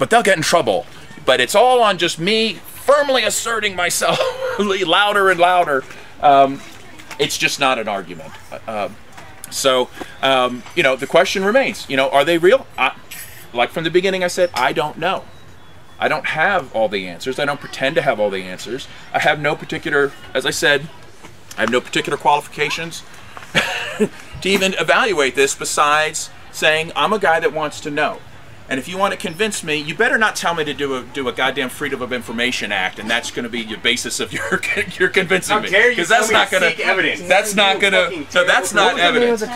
but they'll get in trouble. But it's all on just me firmly asserting myself louder and louder. It's just not an argument. You know, the question remains, you know, are they real? Like from the beginning, I said, I don't know. I don't have all the answers. I don't pretend to have all the answers. I have no particular, as I said, I have no particular qualifications to even evaluate this besides saying I'm a guy that wants to know. And if you want to convince me, you better not tell me to do a goddamn Freedom of Information Act, and that's going to be your basis of your convincing me. Because that's not going to evidence. That's not going to. So that's not evidence. I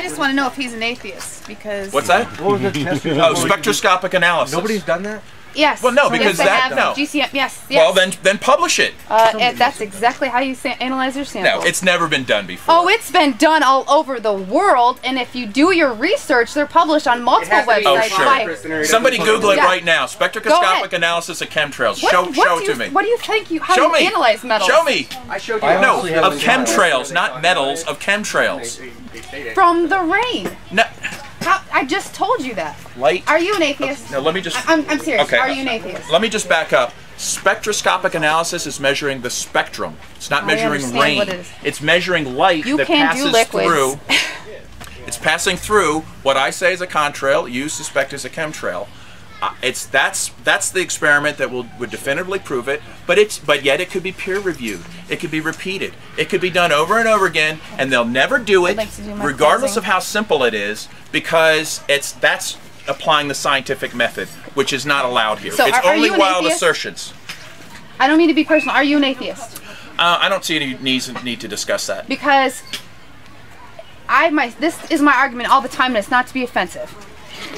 just want to know if he's an atheist because. What's that? What was the test? Oh, spectroscopic analysis. Nobody's done that. Yes. Well, no, because that no. GCM. Yes. Well, then publish it. That's exactly how you analyze your sample. No, it's never been done before. Oh, it's been done all over the world, and if you do your research, they're published on multiple websites. Oh, sure. Somebody Google it right now. Spectroscopic analysis of chemtrails. Show it to me. What do you think? How do you analyze metals? Show me. I showed you. No, of chemtrails, not metals. Of chemtrails. From the rain. No. I just told you that. Light. Are you an atheist? No, let me just... I'm serious. Okay. Are you an atheist? Let me just back up. Spectroscopic analysis is measuring the spectrum. It's not measuring rain. What it is. It's measuring light that passes through. It's passing through what I say is a contrail, you suspect is a chemtrail. That's the experiment that would definitively prove it, but yet it could be peer reviewed, it could be repeated, it could be done over and over again, and they'll never do it, regardless of how simple it is, because that's applying the scientific method, which is not allowed here. So it's only wild assertions. I don't mean to be personal. Are you an atheist? I don't see any need to discuss that. Because this is my argument all the time, and it's not to be offensive.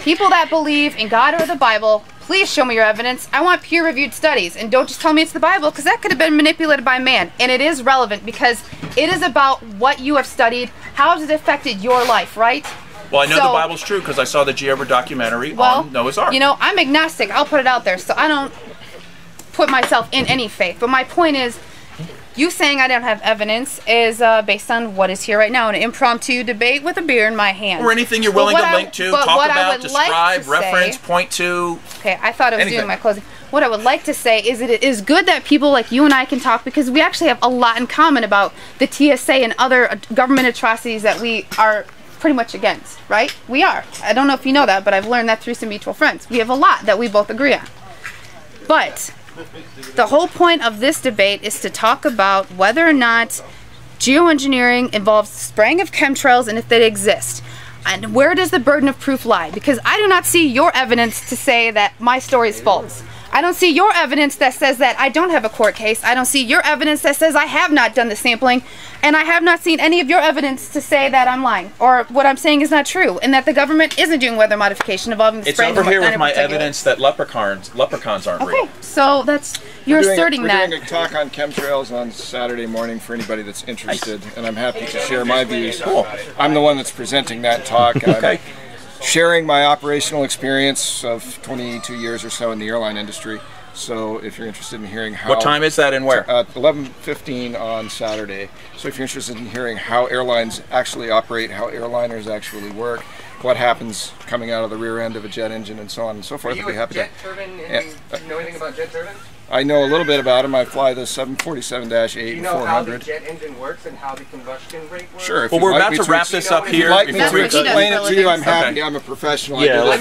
People that believe in God or the Bible, please show me your evidence. I want peer-reviewed studies, and don't just tell me it's the Bible, because that could have been manipulated by man. And it is relevant because it is about what you have studied, how has it affected your life, right? Well, I know the Bible's true because I saw the Geo documentary on Noah's Ark. You know, I'm agnostic. I'll put it out there, so I don't put myself in any faith. But my point is, you saying I don't have evidence is based on what is here right now, an impromptu debate with a beer in my hand. Or anything you're willing to link to, talk about, describe, reference, point to. Okay, I thought I was doing my closing. What I would like to say is that it is good that people like you and I can talk, because we actually have a lot in common about the TSA and other government atrocities that we are pretty much against, right? We are. I don't know if you know that, but I've learned that through some mutual friends. We have a lot that we both agree on. But the whole point of this debate is to talk about whether or not geoengineering involves spraying of chemtrails and if they exist. And where does the burden of proof lie? Because I do not see your evidence to say that my story is false. I don't see your evidence that says that I don't have a court case. I don't see your evidence that says I have not done the sampling. And I have not seen any of your evidence to say that I'm lying or what I'm saying is not true and that the government isn't doing weather modification involving the spraying. It's over here with my evidence that leprechauns aren't real. Okay, so that's, you're asserting that. We're doing a talk on chemtrails on Saturday morning for anybody that's interested, and I'm happy to share my views. Cool. I'm the one that's presenting that talk. Okay. Sharing my operational experience of 22 years or so in the airline industry. So if you're interested in hearing how... What time is that and where? 11:15 on Saturday. So if you're interested in hearing how airlines actually operate, how airliners actually work, what happens coming out of the rear end of a jet engine and so on and so forth, I'd be happy to... Do you know anything about jet turbines? I know a little bit about them. I fly the 747-8 and 400. Do you know how the jet engine works and how the combustion brake works? Sure. Well, we're about to wrap this up here. If you'd like me to explain it to you, I'm happy. I'm a professional. Yeah, I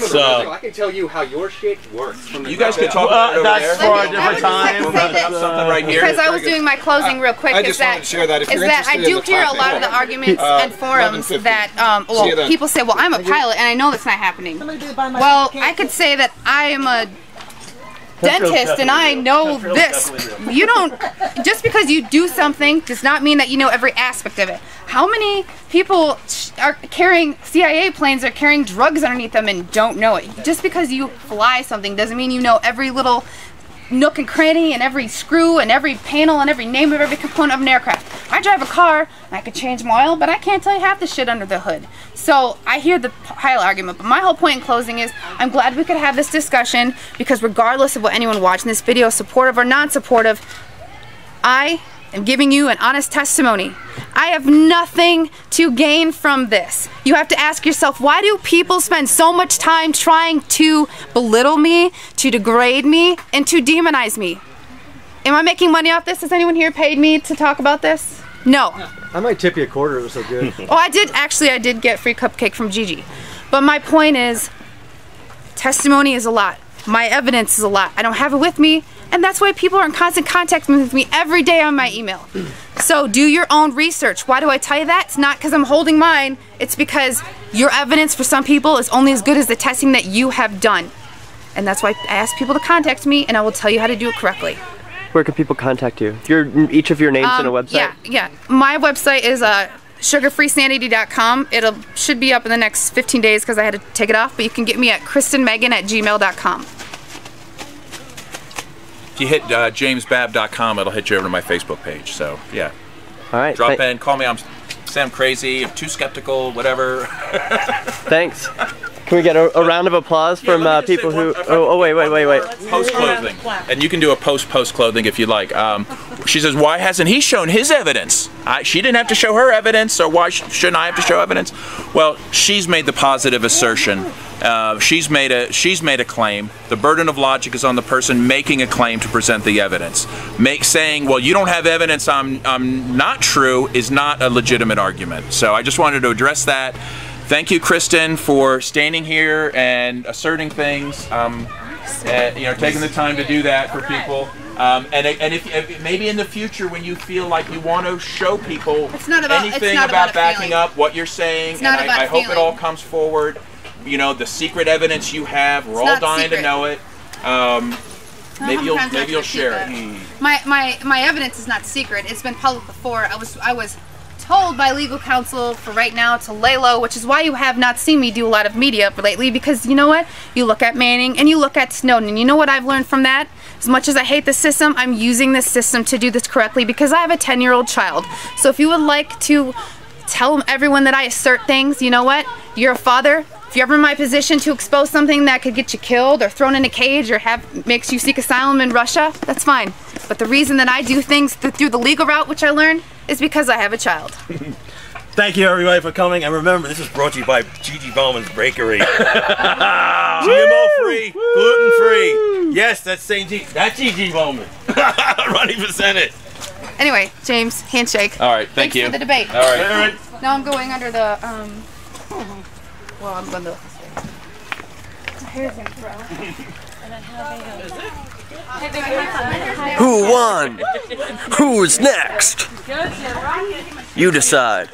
can tell you how your shit works. You guys can talk about it over there. That's for a different time. We're wrapping up something right here. Because I was doing my closing real quick. I just want to share that. If you're interested in the topic. I do hear a lot of the arguments and forums that, well, people say, well, I'm a pilot, and I know that's not happening. Well, I could say that I am a... dentist and I know this. You don't, just because you do something does not mean that you know every aspect of it. How many people are carrying CIA planes are carrying drugs underneath them and don't know it? Just because you fly something doesn't mean you know every little nook and cranny and every screw and every panel and every name of every component of an aircraft. I drive a car and I could change my oil, but I can't tell you half the shit under the hood. So I hear the pilot argument, but my whole point in closing is I'm glad we could have this discussion, because regardless of what anyone watching this video, supportive or non-supportive, I am giving you an honest testimony. I have nothing to gain from this. You have to ask yourself, why do people spend so much time trying to belittle me, to degrade me, and to demonize me? Am I making money off this? Has anyone here paid me to talk about this? No. I might tip you a quarter, it was so good. Oh, I did, actually, I did get free cupcake from Gigi. But my point is, testimony is a lot. My evidence is a lot. I don't have it with me, and that's why people are in constant contact with me every day on my email. So do your own research. Why do I tell you that? It's not because I'm holding mine. It's because your evidence for some people is only as good as the testing that you have done. And that's why I ask people to contact me, and I will tell you how to do it correctly. Where can people contact you? Each of your names in a website? Yeah. My website is sugarfreesanity.com. It should be up in the next 15 days because I had to take it off, but you can get me at kristinmegan@gmail.com. If you hit jamesbabb.com, it'll hit you over to my Facebook page, so yeah. All right. Drop in, call me. I'm Sam Crazy, I'm too skeptical, whatever. Thanks. Can we get a round of applause from people who... Oh, wait. Post-clothing. And you can do a post-clothing if you like. She says, why hasn't he shown his evidence? She didn't have to show her evidence, so why shouldn't I have to show evidence? Well, she's made the positive assertion. She's made a claim. The burden of logic is on the person making a claim to present the evidence. Saying, well, you don't have evidence, I'm not true, is not a legitimate argument. So I just wanted to address that. Thank you, Kristin, for standing here and asserting things, and, you know, taking the time to do that for people. And if maybe in the future when you feel like you want to show people anything about backing up what you're saying, and I hope it all comes forward. You know, the secret evidence you have, we're all dying to know it. Maybe you'll share it. My evidence is not secret. It's been public before. I was told by legal counsel for right now to lay low, which is why you have not seen me do a lot of media lately, because you know what? You look at Manning and you look at Snowden, and you know what I've learned from that? As much as I hate the system, I'm using this system to do this correctly because I have a 10-year-old child. So if you would like to tell everyone that I assert things, you know what? You're a father. If you're ever in my position to expose something that could get you killed or thrown in a cage or makes you seek asylum in Russia, that's fine. But the reason that I do things through the legal route, which I learned, is because I have a child. Thank you, everybody, for coming. And remember, this is brought to you by Gigi Bowman's Bakery. GMO-free, gluten-free. Yes, that's Gigi Bowman. Running for Senate. Anyway, James, handshake. All right, thank you. Thanks for the debate. All right. Now I'm going under the, well, I'm going to look this way. Here's an umbrella. And I have a... Who won? Who's next? You decide.